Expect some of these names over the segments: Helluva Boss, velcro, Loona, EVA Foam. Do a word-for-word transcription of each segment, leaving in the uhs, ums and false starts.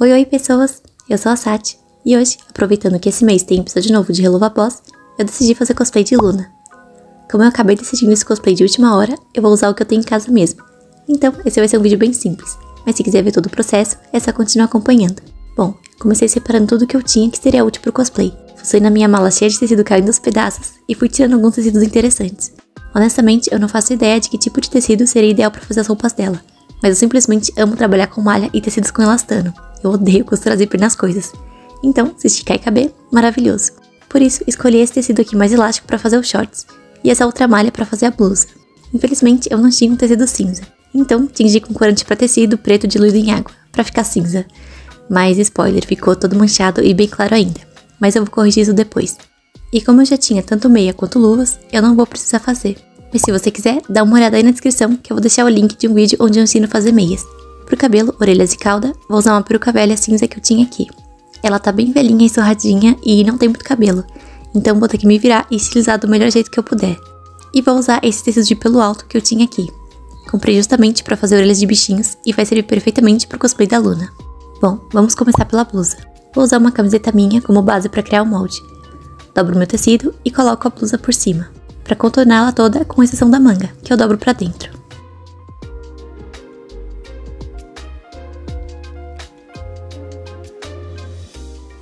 Oi, oi pessoas, eu sou a Sati, e hoje, aproveitando que esse mês tem episódio novo de Helluva Boss, eu decidi fazer cosplay de Loona. Como eu acabei decidindo esse cosplay de última hora, eu vou usar o que eu tenho em casa mesmo. Então, esse vai ser um vídeo bem simples, mas se quiser ver todo o processo, é só continuar acompanhando. Bom, comecei separando tudo que eu tinha que seria útil pro cosplay. Fussei na minha mala cheia de tecido caindo aos pedaços, e fui tirando alguns tecidos interessantes. Honestamente, eu não faço ideia de que tipo de tecido seria ideal pra fazer as roupas dela, mas eu simplesmente amo trabalhar com malha e tecidos com elastano. Eu odeio costurar zíper nas coisas. Então, se esticar e caber, maravilhoso. Por isso, escolhi esse tecido aqui mais elástico para fazer os shorts, e essa outra malha para fazer a blusa. Infelizmente, eu não tinha um tecido cinza, então tingi com corante para tecido preto diluído em água, para ficar cinza. Mas, spoiler, ficou todo manchado e bem claro ainda, mas eu vou corrigir isso depois. E como eu já tinha tanto meia quanto luvas, eu não vou precisar fazer. Mas se você quiser, dá uma olhada aí na descrição, que eu vou deixar o link de um vídeo onde eu ensino a fazer meias. Pro cabelo, orelhas e cauda, vou usar uma peruca velha cinza que eu tinha aqui. Ela tá bem velhinha e surradinha e não tem muito cabelo, então vou ter que me virar e estilizar do melhor jeito que eu puder. E vou usar esse tecido de pelo alto que eu tinha aqui. Comprei justamente pra fazer orelhas de bichinhos e vai servir perfeitamente pro cosplay da Loona. Bom, vamos começar pela blusa. Vou usar uma camiseta minha como base pra criar o molde. Dobro meu tecido e coloco a blusa por cima, pra contorná-la toda com exceção da manga, que eu dobro pra dentro.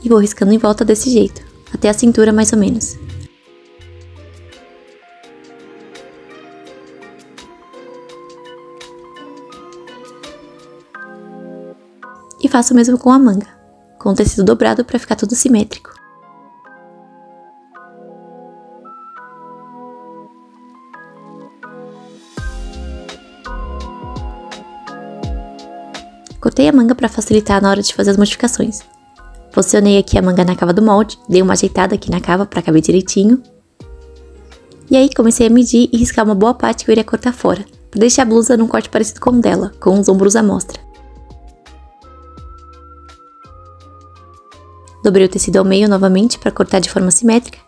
E vou riscando em volta desse jeito, até a cintura mais ou menos. E faço o mesmo com a manga, com o tecido dobrado para ficar tudo simétrico. Cortei a manga para facilitar na hora de fazer as modificações. Posicionei aqui a manga na cava do molde, dei uma ajeitada aqui na cava para caber direitinho. E aí comecei a medir e riscar uma boa parte que eu iria cortar fora, para deixar a blusa num corte parecido com o dela, com os ombros à mostra. Dobrei o tecido ao meio novamente para cortar de forma simétrica.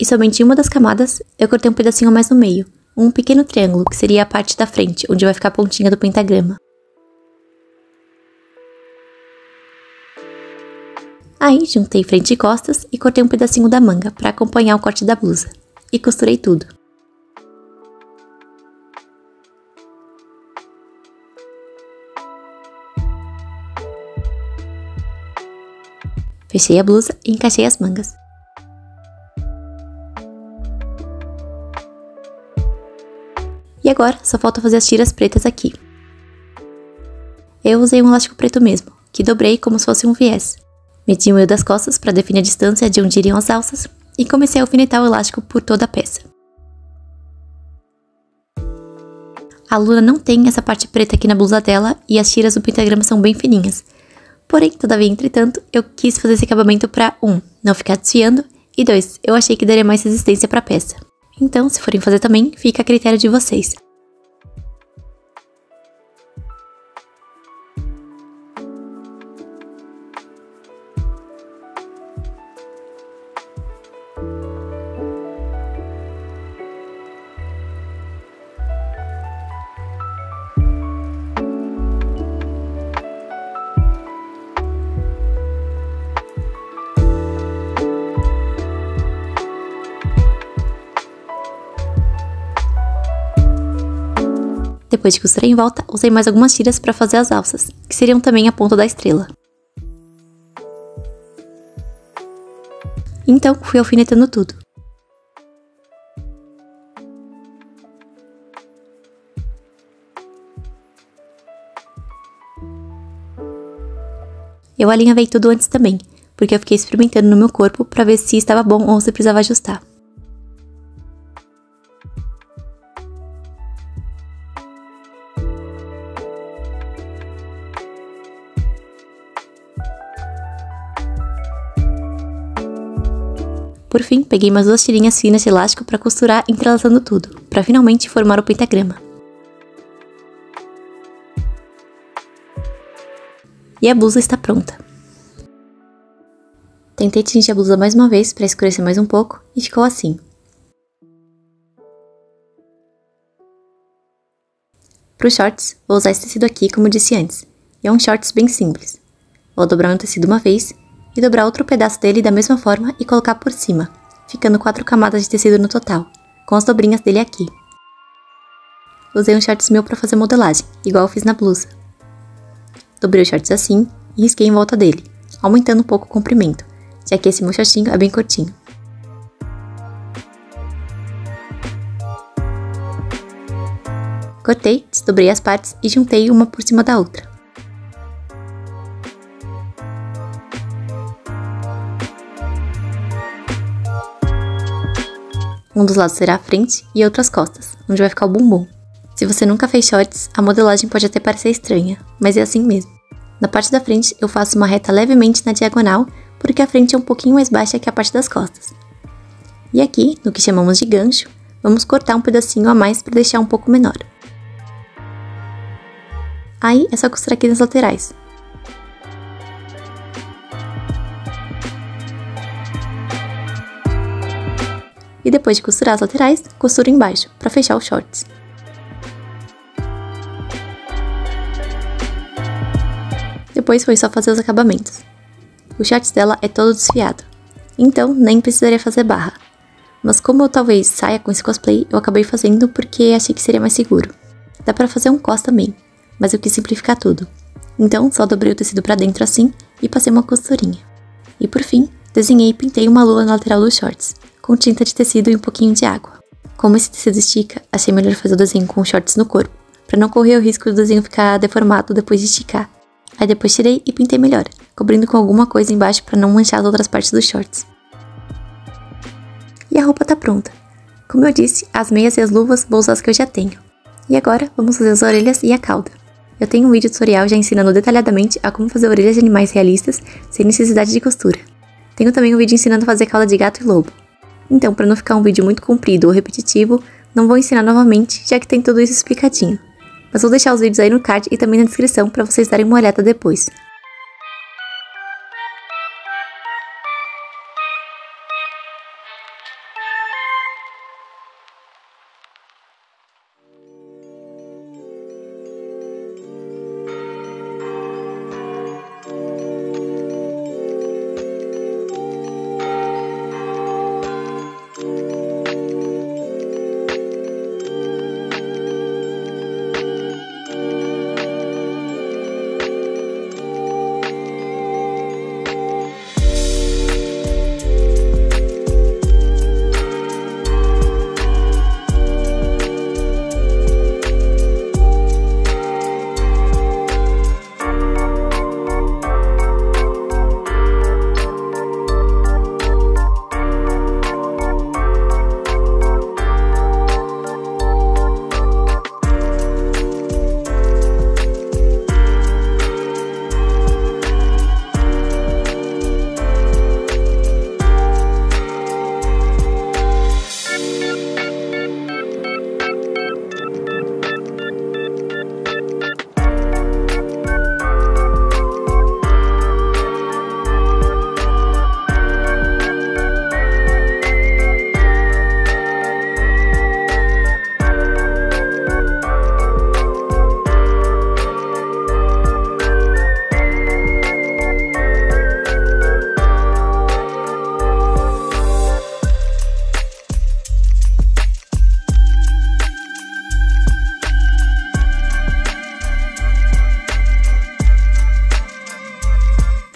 E somente em uma das camadas, eu cortei um pedacinho mais no meio, um pequeno triângulo, que seria a parte da frente, onde vai ficar a pontinha do pentagrama. Aí, juntei frente e costas e cortei um pedacinho da manga para acompanhar o corte da blusa. E costurei tudo. Fechei a blusa e encaixei as mangas. E agora, só falta fazer as tiras pretas aqui. Eu usei um elástico preto mesmo, que dobrei como se fosse um viés. Medi o meio das costas para definir a distância de onde iriam as alças e comecei a alfinetar o elástico por toda a peça. A Loona não tem essa parte preta aqui na blusa dela e as tiras do pentagrama são bem fininhas. Porém, todavia, entretanto, eu quis fazer esse acabamento para um, não ficar desfiando, e dois, eu achei que daria mais resistência para a peça. Então, se forem fazer também, fica a critério de vocês. Depois de costurar em volta, usei mais algumas tiras para fazer as alças, que seriam também a ponta da estrela. Então, fui alfinetando tudo. Eu alinhavei tudo antes também, porque eu fiquei experimentando no meu corpo para ver se estava bom ou se precisava ajustar. Por fim, peguei umas duas tirinhas finas de elástico para costurar entrelaçando tudo, para finalmente formar o pentagrama. E a blusa está pronta. Tentei tingir a blusa mais uma vez para escurecer mais um pouco e ficou assim. Para os shorts, vou usar esse tecido aqui, como disse antes. E é um shorts bem simples. Vou dobrar um tecido uma vez e dobrar outro pedaço dele da mesma forma e colocar por cima, ficando quatro camadas de tecido no total, com as dobrinhas dele aqui. Usei um shorts meu para fazer modelagem, igual eu fiz na blusa. Dobrei os shorts assim e risquei em volta dele, aumentando um pouco o comprimento, já que esse meu shortinho é bem curtinho. Cortei, desdobrei as partes e juntei uma por cima da outra. Um dos lados será a frente e outro as costas, onde vai ficar o bumbum. Se você nunca fez shorts, a modelagem pode até parecer estranha, mas é assim mesmo. Na parte da frente eu faço uma reta levemente na diagonal, porque a frente é um pouquinho mais baixa que a parte das costas. E aqui, no que chamamos de gancho, vamos cortar um pedacinho a mais para deixar um pouco menor. Aí é só costurar aqui nas laterais. E depois de costurar as laterais, costuro embaixo, para fechar os shorts. Depois foi só fazer os acabamentos. O shorts dela é todo desfiado, então nem precisaria fazer barra. Mas como eu talvez saia com esse cosplay, eu acabei fazendo porque achei que seria mais seguro. Dá pra fazer um cos também, mas eu quis simplificar tudo. Então só dobrei o tecido pra dentro assim e passei uma costurinha. E por fim, desenhei e pintei uma lua na lateral dos shorts, com tinta de tecido e um pouquinho de água. Como esse tecido estica, achei melhor fazer o desenho com shorts no corpo, pra não correr o risco do desenho ficar deformado depois de esticar. Aí depois tirei e pintei melhor, cobrindo com alguma coisa embaixo pra não manchar as outras partes dos shorts. E a roupa tá pronta. Como eu disse, as meias e as luvas vou usar as que eu já tenho. E agora, vamos fazer as orelhas e a cauda. Eu tenho um vídeo tutorial já ensinando detalhadamente a como fazer orelhas de animais realistas sem necessidade de costura. Tenho também um vídeo ensinando a fazer cauda de gato e lobo. Então, para não ficar um vídeo muito comprido ou repetitivo, não vou ensinar novamente, já que tem tudo isso explicadinho. Mas vou deixar os vídeos aí no card e também na descrição para vocês darem uma olhada depois.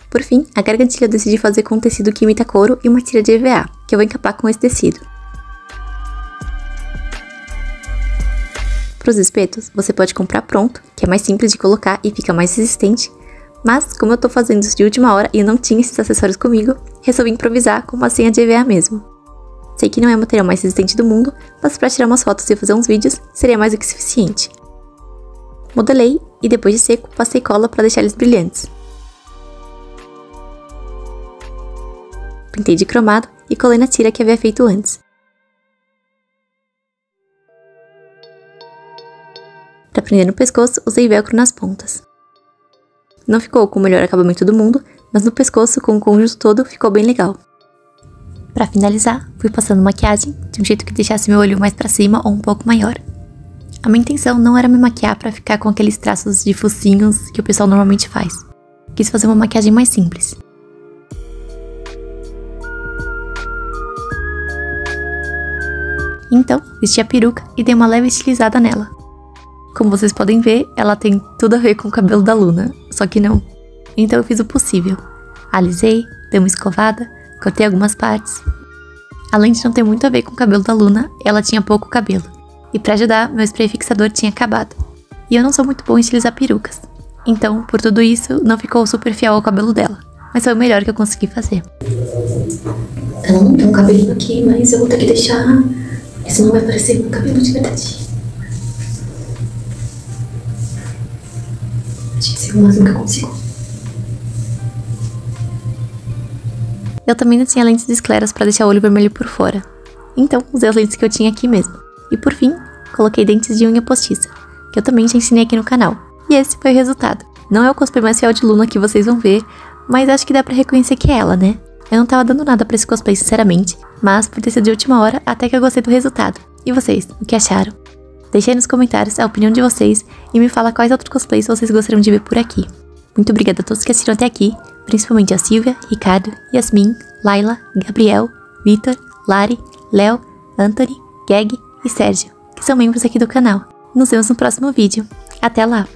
Por fim, a gargantilha eu decidi fazer com um tecido que imita couro e uma tira de E V A, que eu vou encapar com esse tecido. Para os espetos, você pode comprar pronto, que é mais simples de colocar e fica mais resistente, mas como eu tô fazendo isso de última hora e eu não tinha esses acessórios comigo, resolvi improvisar com uma massinha de E V A mesmo. Sei que não é o material mais resistente do mundo, mas para tirar umas fotos e fazer uns vídeos, seria mais do que suficiente. Modelei e depois de seco, passei cola para deixar eles brilhantes. Pintei de cromado e colei na tira que havia feito antes. Para prender no pescoço, usei velcro nas pontas. Não ficou com o melhor acabamento do mundo, mas no pescoço, com o conjunto todo, ficou bem legal. Para finalizar, fui passando maquiagem, de um jeito que deixasse meu olho mais para cima ou um pouco maior. A minha intenção não era me maquiar pra ficar com aqueles traços de focinhos que o pessoal normalmente faz. Quis fazer uma maquiagem mais simples. Então, vesti a peruca e dei uma leve estilizada nela. Como vocês podem ver, ela tem tudo a ver com o cabelo da Loona, só que não. Então eu fiz o possível. Alisei, dei uma escovada, cortei algumas partes. Além de não ter muito a ver com o cabelo da Loona, ela tinha pouco cabelo. E pra ajudar, meu spray fixador tinha acabado. E eu não sou muito boa em estilizar perucas. Então, por tudo isso, não ficou super fiel ao cabelo dela. Mas foi o melhor que eu consegui fazer. Ela não tem um cabelinho aqui, mas eu vou ter que deixar... Isso não vai parecer um cabelo de verdade. Acho que esse é o máximo que eu consigo. Eu também não tinha lentes de escleras pra deixar o olho vermelho por fora. Então, usei as lentes que eu tinha aqui mesmo. E por fim, coloquei dentes de unha postiça, que eu também já ensinei aqui no canal. E esse foi o resultado. Não é o cosplay mais fiel de Loona que vocês vão ver, mas acho que dá pra reconhecer que é ela, né? Eu não tava dando nada pra esse cosplay, sinceramente, mas por ter sido de última hora, até que eu gostei do resultado. E vocês, o que acharam? Deixe aí nos comentários a opinião de vocês e me fala quais outros cosplays vocês gostariam de ver por aqui. Muito obrigada a todos que assistiram até aqui, principalmente a Silvia, Ricardo, Yasmin, Laila, Gabriel, Vitor, Lari, Léo, Anthony, Gag e Sérgio, que são membros aqui do canal. Nos vemos no próximo vídeo. Até lá!